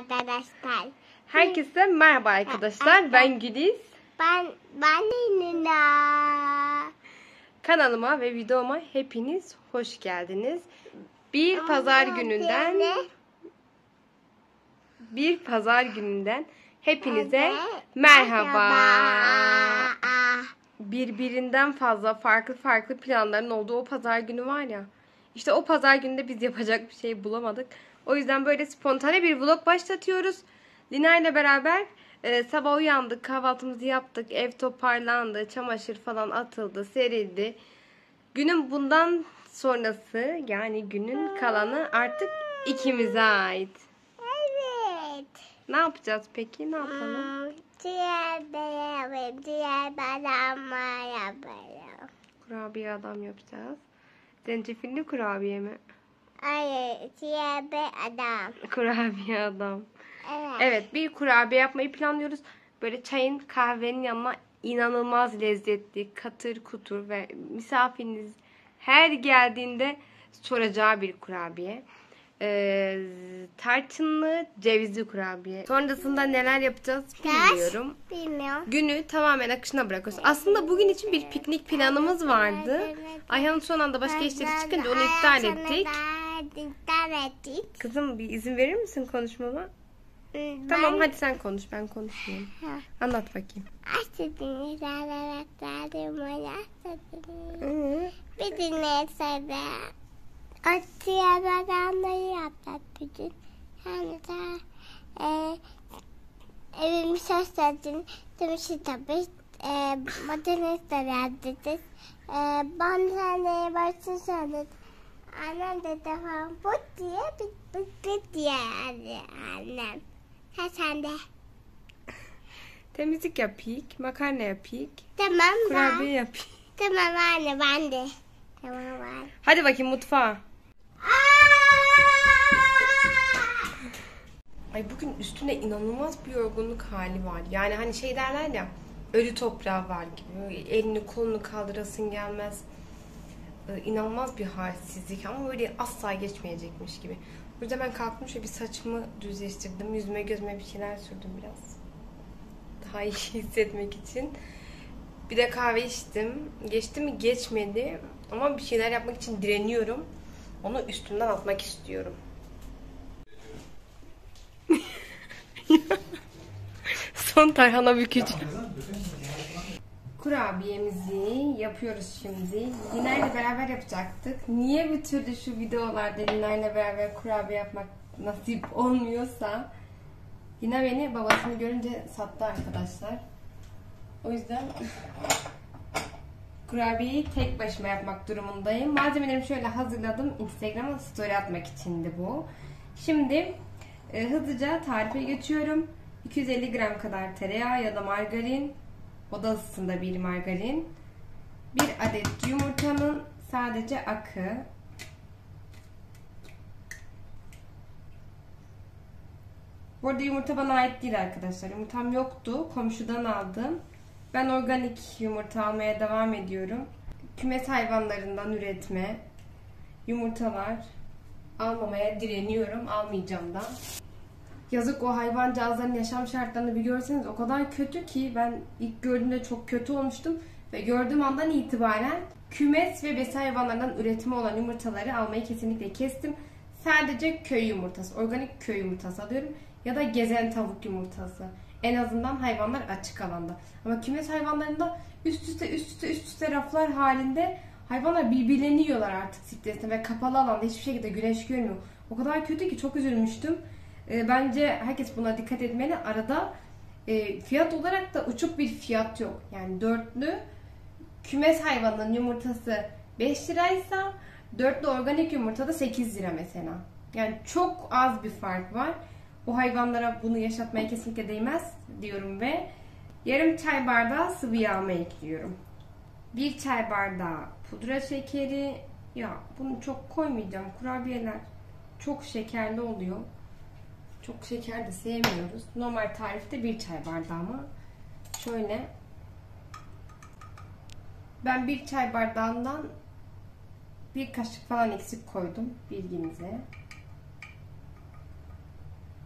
arkadaşlar. Herkese merhaba arkadaşlar. Ben Güliz. Ben Nina. Kanalıma ve videoma hepiniz hoş geldiniz. Bir pazar gününden hepinize merhaba. Birbirinden fazla farklı planların olduğu o pazar günü var ya. İşte o pazar günde biz yapacak bir şey bulamadık. O yüzden böyle spontane bir vlog başlatıyoruz. Lina ile beraber sabah uyandık, kahvaltımızı yaptık, ev toparlandı, çamaşır falan atıldı, serildi. Günün bundan sonrası, yani günün kalanı artık ikimize ait. Evet. Ne yapacağız peki? Ne yapalım? Kurabiye adam yapacağız. Zencefilli kurabiye mi? Hayır, kurabiye adam. Evet, bir kurabiye yapmayı planlıyoruz. Böyle çayın, kahvenin yanına inanılmaz lezzetli, katır kutur ve misafiriniz her geldiğinde soracağı bir kurabiye. Tarçınlı, cevizli kurabiye. Sonrasında neler yapacağız bilmiyorum. Günü tamamen akışına bırakıyoruz. Aslında bugün için bir piknik planımız vardı. Ayhan'ın son anda başka işleri çıkınca onu iptal ettik. Kızım, bir izin verir misin konuşmama? Tamam, hadi sen konuş, ben konuşmayayım. Anlat bakayım. Bir dinlesene. Atıya badanları yaptık bütün. Yani da evimi sözledin. Demişti tabii. Madenesi de verdik. Ben seneye başta söyledim. Annem de devam bu diye bit diye annem. Ha sen de. Temizlik yapayım, makarna yapayım. Tamam. Kurabiye yapayım. Tamam anne, ben de. Tamam anne. Hadi bakayım mutfağa. Ay, bugün üstüne inanılmaz bir yorgunluk hali var. Yani hani şey derler ya, ölü toprağı var gibi. Elini kolunu kaldırasın gelmez. İnanılmaz bir halsizlik ama böyle asla geçmeyecekmiş gibi. O yüzden ben kalktım, şöyle bir saçımı düzleştirdim. Yüzüme gözüme bir şeyler sürdüm biraz. Daha iyi hissetmek için. Bir de kahve içtim. Geçti mi geçmedi. Ama bir şeyler yapmak için direniyorum. Onu üstümden atmak istiyorum. Son tarhana bükücü. Kurabiyemizi yapıyoruz şimdi. Yener ile beraber yapacaktık. Niye bir türlü şu videolarda Yener ile beraber kurabiye yapmak nasip olmuyorsa, Yener beni babasını görünce sattı arkadaşlar. O yüzden kurabiyeyi tek başıma yapmak durumundayım. Malzemelerimi şöyle hazırladım. Instagram'a story atmak içindi bu. Şimdi hızlıca tarife geçiyorum. 250 gram kadar tereyağı ya da margarin. Oda ısısında bir margarin. 1 adet yumurtanın sadece akı. 'Bu arada yumurta bana ait değil arkadaşlar. Yumurtam yoktu. Komşudan aldım. Ben organik yumurta almaya devam ediyorum. Kümes hayvanlarından üretme yumurtalar almamaya direniyorum. Almayacağım da. Yazık, o hayvancağızların yaşam şartlarını bir görseniz, o kadar kötü ki ben ilk gördüğümde çok kötü olmuştum ve gördüğüm andan itibaren kümes ve besi hayvanlarından üretimi olan yumurtaları almayı kesinlikle kestim. Sadece köy yumurtası, organik köy yumurtası alıyorum ya da gezen tavuk yumurtası. En azından hayvanlar açık alanda. Ama kümes hayvanlarında üst üste raflar halinde hayvanlar birbirlerini yiyorlar artık stresten ve kapalı alanda hiçbir şekilde güneş görmüyor. O kadar kötü ki çok üzülmüştüm. Bence herkes buna dikkat etmeli. Arada fiyat olarak da uçuk bir fiyat yok. Yani dörtlü kümes hayvanının yumurtası 5 liraysa dörtlü organik yumurta da 8 lira mesela. Yani çok az bir fark var. O hayvanlara bunu yaşatmaya kesinlikle değmez diyorum ve yarım çay bardağı sıvı yağ ekliyorum. 1 çay bardağı pudra şekeri. Ya bunu çok koymayacağım. Kurabiyeler çok şekerli oluyor. Çok şeker de sevmiyoruz. Normal tarifte 1 çay bardağı ama şöyle ben 1 çay bardağından bir kaşık falan eksik koydum bilginize.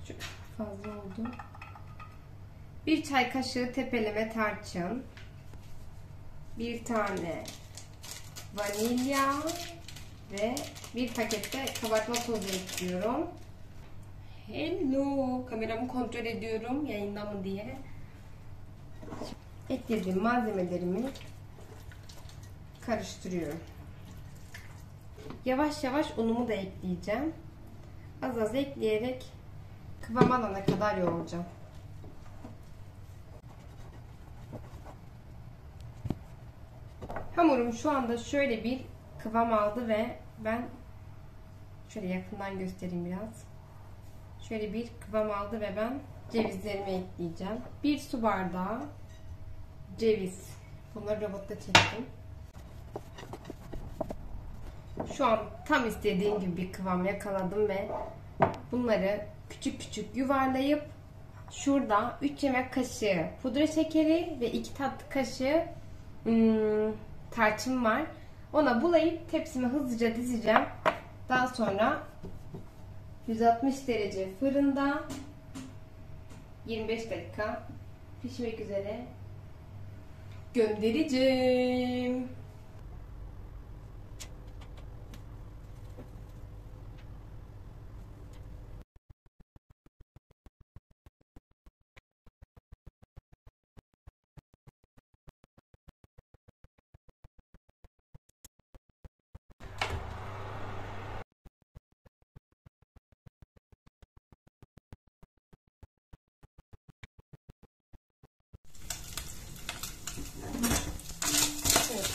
Şu fazla oldu. 1 çay kaşığı tepeleme tarçın, 1 tane vanilya ve 1 pakette kabartma tozu ekliyorum. Hello, kameramı kontrol ediyorum yayında mı diye. Eklediğim malzemelerimi karıştırıyorum. Yavaş yavaş unumu da ekleyeceğim. Az az ekleyerek kıvam alana kadar yoğuracağım. Hamurum şu anda şöyle bir kıvam aldı ve ben şöyle yakından göstereyim biraz. Şöyle bir kıvam aldı ve ben cevizlerimi ekleyeceğim. 1 su bardağı ceviz. Bunları robotta çektim. Şu an tam istediğim gibi bir kıvam yakaladım ve bunları küçük küçük yuvarlayıp şurada 3 yemek kaşığı pudra şekeri ve 2 tatlı kaşığı tarçın var. Ona bulayıp tepsime hızlıca dizeceğim. Daha sonra 160 derece fırında 25 dakika pişmek üzere göndereceğim.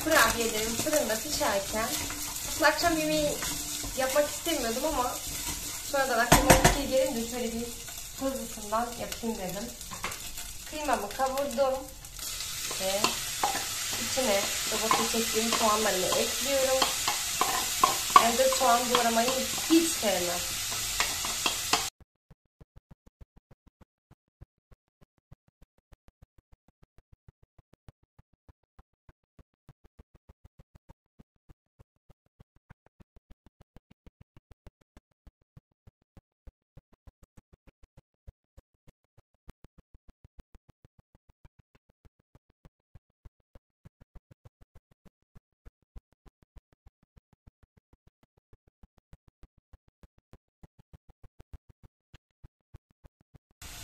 Kurabiyelerim fırında pişerken aslında akşam yemeği yapmak istemiyordum ama sonradan aklıma bir şey gelince şöyle bir hızlısından yapayım dedim. Kıymamı kavurdum ve içine robotla çektiğim soğanlarını ekliyorum. Evde soğan doğramayı hiç sevmem.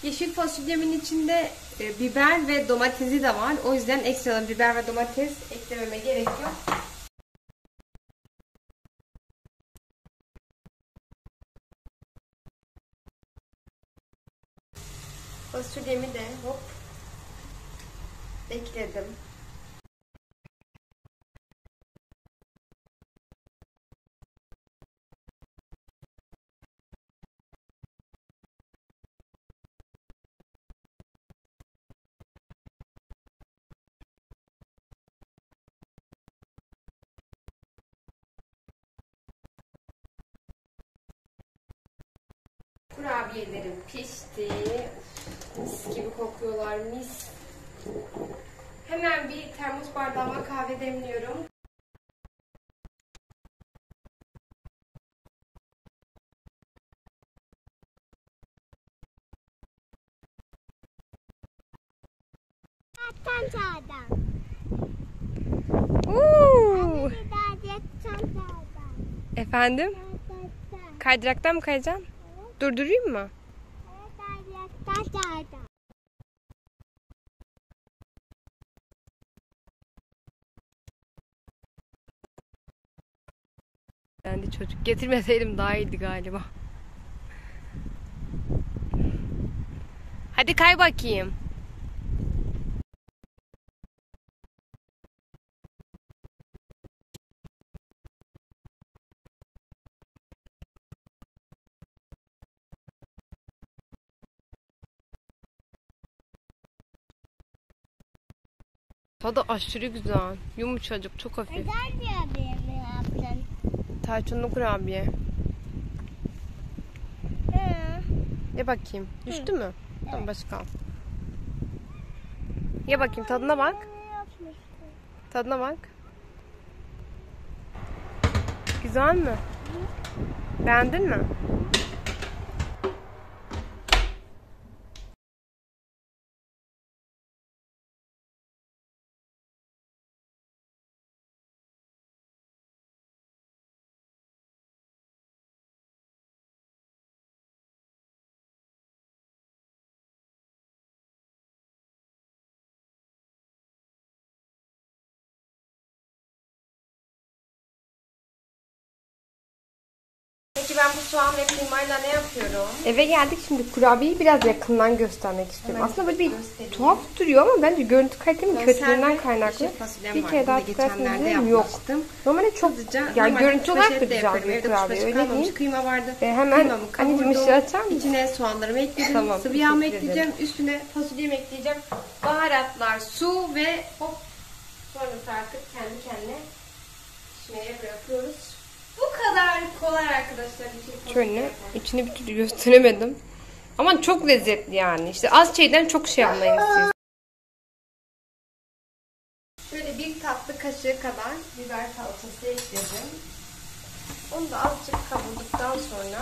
Yeşil fasulyemin içinde biber ve domatesi de var. O yüzden ekstra biber ve domates eklememe gerek yok. Fasulyemi de hop ekledim. Kurabiyelerim pişti. Mis gibi kokuyorlar, mis. Hemen bir termos bardağıma kahve demliyorum. Efendim? Kaydıraktan mı kayacaksın? Durdurayım mı? Ben de çocuk getirmeseydim daha iyiydi galiba. Hadi kay bakayım. Tadı aşırı güzel. Yumuşacık, çok hafif. Güzel kurabiye mi yaptın? Tarçınlı kurabiye. Ye bakayım. Düştü mü? Evet. Tamam, başka al. Ye bakayım, tadına bak. Tadına bak. Güzel mi? Beğendin mi? Peki ben bu soğan ve kıymayla ne yapıyorum? Eve geldik, şimdi kurabiyeyi biraz yakından göstermek istiyorum. Hemen aslında böyle bir tuhaf duruyor ama bence görüntü kalitemin kötülüğünden kaynaklı. Bir kere daha tutarsınız yok. Normalde çok yani görüntü olarak da güzel bir kurabiye, öyle değil. Kıyma vardı. Hemen anneciğim işi açar mısın? İçine soğanlarımı ekledim, tamam, sıvı yağımı ekleyeceğim, üstüne fasulyemi ekleyeceğim. Baharatlar, su ve hop. Sonrası artık kendi kendine pişmeye bırakıyoruz. Bu kadar kolay arkadaşlar. Şöyle içini bir türlü gösteremedim. Ama çok lezzetli yani. İşte az şeyden çok şey anlayın siz. Şöyle bir tatlı kaşığı kadar biber salçası ekledim. Onu da azıcık kavurduktan sonra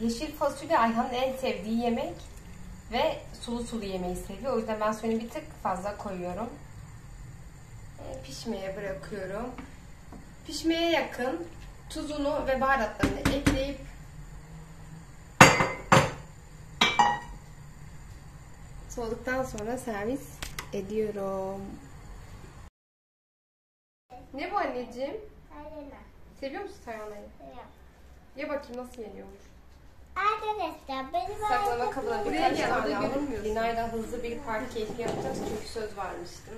yeşil fasulye Ayhan'ın en sevdiği yemek. Ve sulu sulu yemeği seviyor. O yüzden ben suyunu bir tık fazla koyuyorum. Pişmeye bırakıyorum. Pişmeye yakın tuzunu ve baharatlarını ekleyip soğuduktan sonra servis ediyorum. Ne bu anneciğim? Tarhana. Seviyor musun tarhanayı? Seviyorum. Ye bakayım nasıl yeniyormuş. Arkadaşlar benim saklama kabına birkaç tane aldım. Lina'yla hızlı bir park keyfi yapacağız çünkü söz vermiştim.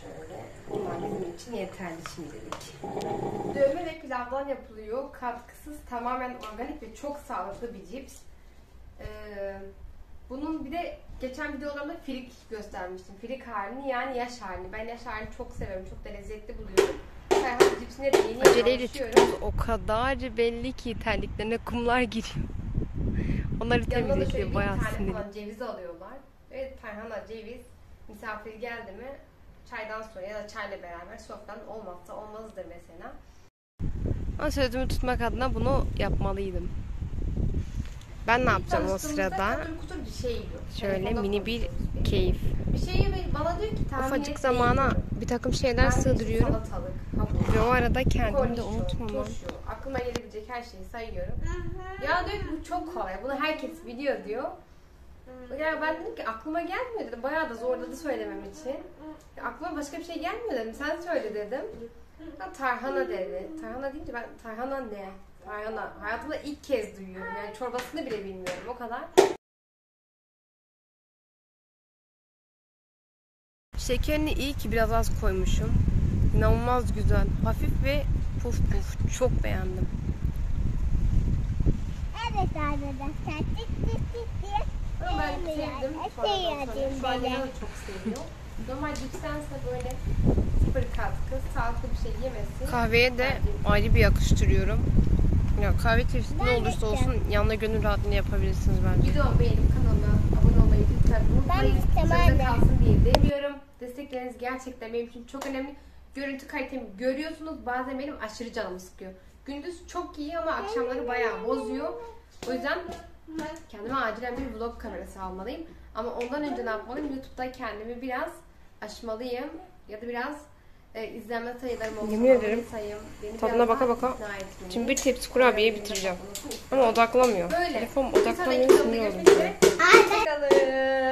Şöyle bunlar bizim için yeterli şimdilik. Dövme ve pilavdan yapılıyor. Katkısız, tamamen organik ve çok sağlıklı bir cips. Bunun bir de geçen videolarımda firik göstermiştim. Firik halini yani yaş halini. Ben yaş halini çok seviyorum. Çok da lezzetli buluyorum. Aceleyle çıkıyoruz. O kadar belli ki terliklerine kumlar giriyor. Onları temizleyip bayağı sinirli. Ceviz alıyorlar. Evet, tarhana, ceviz. Misafir geldi mi çaydan sonra ya da çayla beraber sofranın olmazsa olmazıdır mesela. Ama sözümü tutmak adına bunu yapmalıydım. Ben ne yapacağım o sırada? Kutur kutur bir şey yiyor. Şöyle mini bir keyif. Bir şeyi bana diyor ki ufacık zamana bir takım şeyler sığdırıyorum. Ve o arada kendimi de unutmamam. Aklıma gelebilecek her şeyi sayıyorum. Ya diyor ki bu çok kolay. Bunu herkes biliyor diyor. Ya ben dedim ki aklıma gelmiyor dedim. Bayağı da zorladı söylemem için. Ya aklıma başka bir şey gelmiyor dedim. Sen söyle dedim. Ya tarhana dedi. Tarhana deyince ben tarhana ne? Tarhana. Hayatımda ilk kez duyuyorum. Yani çorbasını bile bilmiyorum. O kadar. Şekerini iyi ki biraz az koymuşum. İnanılmaz güzel. Hafif ve puf puf. Çok beğendim. Evet arkadaşlar. Ben sevdim. Şövalyeyi de çok seviyor. Normal cipstense böyle sıfır katkı, sağlıklı bir şey yemesi. Kahveye de ayrı bir yakıştırıyorum. Ya kahve çeşidi ne olursa olsun yanına gönül rahatlığını yapabilirsiniz bence. Videomu beğenip kanalıma abone olmayı lütfen unutmayın. Sözde kalsın diye demiyorum. Destekleriniz gerçekten benim için çok önemli. Görüntü kalitemi görüyorsunuz. Bazen benim aşırı canımı sıkıyor. Gündüz çok iyi ama akşamları bayağı bozuyor. O yüzden kendime acilen bir vlog kamerası almalıyım. Ama ondan önce ne yapmalıyım? YouTube'da kendimi biraz aşmalıyım. Ya da biraz izlenme sayılarım olsun. Yemin ederim. Tadına baka baka. Şimdi bir tepsi kurabiyeyi bitireceğim. Ama odaklamıyor. Böyle. Telefon odaklamıyor. Sinir oldum.